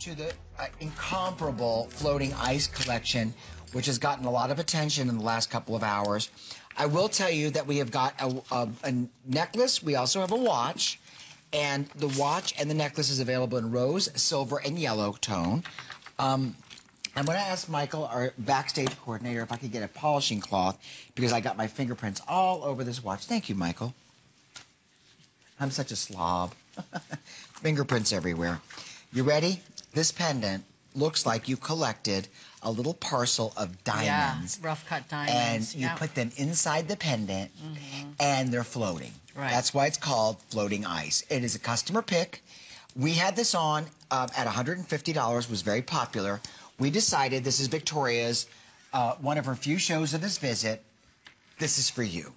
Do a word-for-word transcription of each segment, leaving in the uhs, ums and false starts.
to the uh, incomparable floating ice collection, which has gotten a lot of attention in the last couple of hours. I will tell you that we have got a, a, a necklace. We also have a watch, and the watch and the necklace is available in rose, silver, and yellow tone. Um, I'm going to ask Michael, our backstage coordinator, if I could get a polishing cloth because I got my fingerprints all over this watch. Thank you, Michael. I'm such a slob. Fingerprints everywhere. You ready? This pendant looks like you collected a little parcel of diamonds. Yeah, rough cut diamonds. And you yep. put them inside the pendant, mm-hmm. and they're floating. Right. That's why it's called floating ice. It is a customer pick. We had this on uh, at one hundred fifty dollars, was very popular. We decided this is Victoria's, uh, one of her few shows of this visit. This is for you.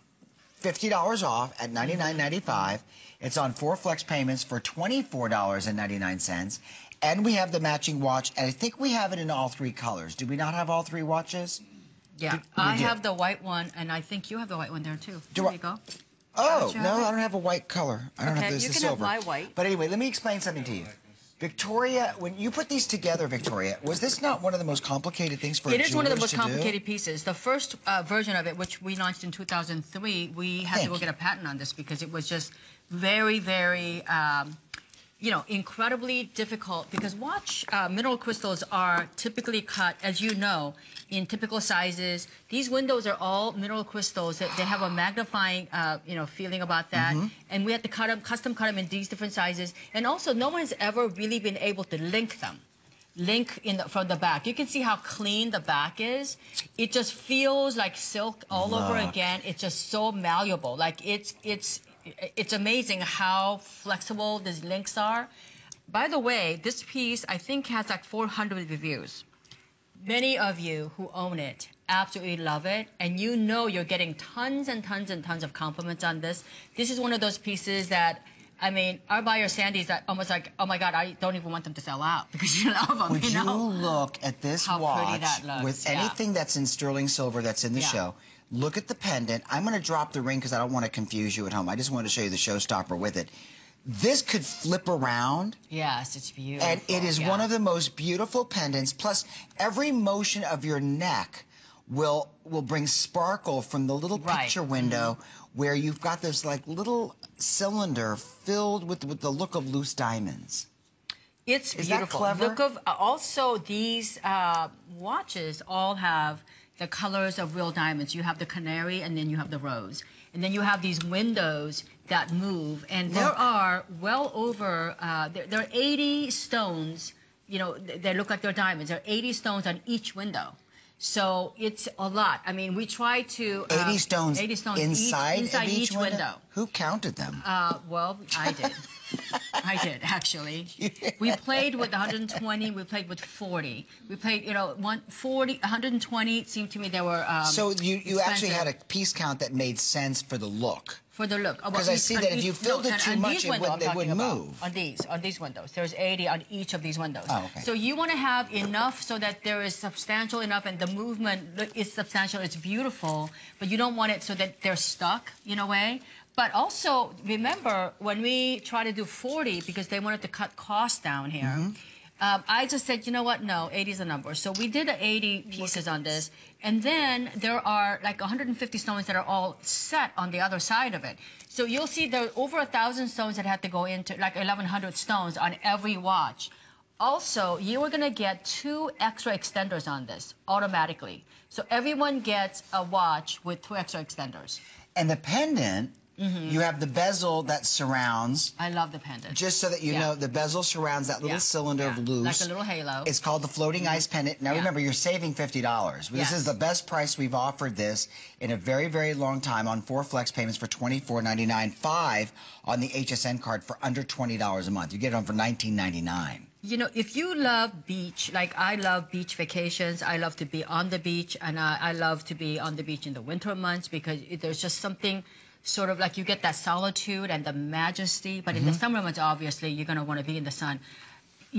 fifty dollars off at ninety-nine ninety-five. It's on four flex payments for twenty-four ninety-nine. And we have the matching watch, and I think we have it in all three colors. Do we not have all three watches? Yeah, do, I do. have the white one, and I think you have the white one there, too. Do there I, you go. Oh, you no, I don't have a white color. I don't okay, have this. You can have over. my white. But anyway, let me explain something to you. Victoria, when you put these together, Victoria, was this not one of the most complicated things for a jeweler to do? It is one of the most complicated pieces. The first uh, version of it, which we launched in two thousand three, we had to go get a patent on this because it was just very, very, um, you know, incredibly difficult. Because watch uh, mineral crystals are typically cut, as you know, in typical sizes. These windows are all mineral crystals. They have a magnifying, uh, you know, feeling about that. Mm-hmm. And we had to cut them, custom cut them in these different sizes. And also, no one has ever really been able to link them, link in the, from the back. You can see how clean the back is. It just feels like silk all Look. over again. It's just so malleable. Like it's it's it's amazing how flexible these links are. By the way, this piece I think has like four hundred reviews. Many of you who own it absolutely love it, and you know you're getting tons and tons and tons of compliments on this. This is one of those pieces that, I mean, our buyer Sandy's that almost like, oh my God, I don't even want them to sell out because you love them. Would you, know? you look at this How watch that with yeah. anything that's in sterling silver that's in the yeah. show? Look at the pendant. I'm going to drop the ring because I don't want to confuse you at home. I just wanted to show you the showstopper with it. This could flip around. Yes, it's beautiful. And it is yeah. one of the most beautiful pendants. Plus, every motion of your neck will will bring sparkle from the little right. picture window mm-hmm. where you've got this like little cylinder filled with, with the look of loose diamonds. It's Is beautiful. That clever? Look of, uh, also, these uh, watches all have the colors of real diamonds. You have the canary, and then you have the rose. And then you have these windows that move. And look. there are well over, uh, there, there are eighty stones, you know, they look like they're diamonds. There are eighty stones on each window. So it's a lot. I mean, we try to uh, eighty stones, eighty stones inside each, inside of each, each window. window. Who counted them? Uh, well, I did. I did actually. Yeah. We played with one hundred twenty. We played with forty. We played, you know, one forty, one hundred twenty. It seemed to me they were. Um, so you you expensive. actually had a piece count that made sense for the look. For the look. Because oh, I see that if you filled no, it too much, it would, they would move. On these, on these windows. There's eighty on each of these windows. Oh, okay. So you want to have enough so that there is substantial enough, and the movement is substantial, it's beautiful, but you don't want it so that they're stuck in a way. But also, remember, when we try to do forty, because they wanted to cut costs down here, mm-hmm. Um, I just said, you know what? No, eighty is a number. So we did eighty pieces on this. And then there are like one hundred fifty stones that are all set on the other side of it. So you'll see there are over one thousand stones that had to go into, like eleven hundred stones on every watch. Also, you are going to get two extra extenders on this automatically. So everyone gets a watch with two extra extenders. And the pendant... Mm-hmm. You have the bezel that surrounds. I love the pendant. Just so that you yeah. know, the bezel surrounds that little yeah. cylinder yeah. of loose. Like a little halo. It's called the floating mm-hmm. ice pendant. Now yeah. remember, you're saving fifty dollars. Yes. This is the best price we've offered this in a very, very long time on four flex payments for twenty-four ninety-nine, five on the H S N card for under twenty dollars a month. You get it on for nineteen ninety-nine. You know, if you love beach, like I love beach vacations, I love to be on the beach, and I, I love to be on the beach in the winter months because there's just something... sort of like you get that solitude and the majesty, but mm-hmm. in the summer months, obviously, you're going to want to be in the sun.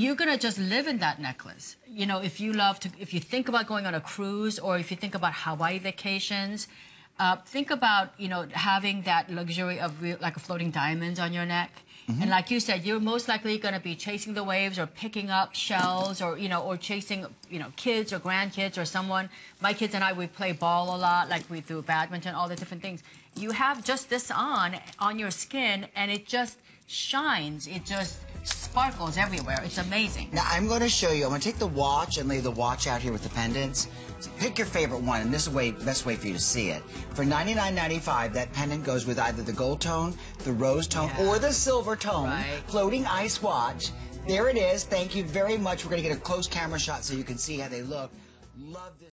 You're going to just live in that necklace. You know, if you love to, if you think about going on a cruise, or if you think about Hawaii vacations, uh, think about, you know, having that luxury of real, like a floating diamonds on your neck. Mm-hmm. And like you said, you're most likely going to be chasing the waves or picking up shells or, you know, or chasing, you know, kids or grandkids or someone. My kids and I, we play ball a lot, like we do badminton, all the different things. You have just this on, on your skin, and it just shines. It just sparkles everywhere. It's amazing. Now, I'm going to show you. I'm going to take the watch and lay the watch out here with the pendants. So pick your favorite one, and this is the best way for you to see it. For ninety-nine ninety-five, that pendant goes with either the gold tone, the rose tone, yeah. or the silver tone. Right. Floating ice watch. There it is. Thank you very much. We're going to get a close camera shot so you can see how they look. Love this.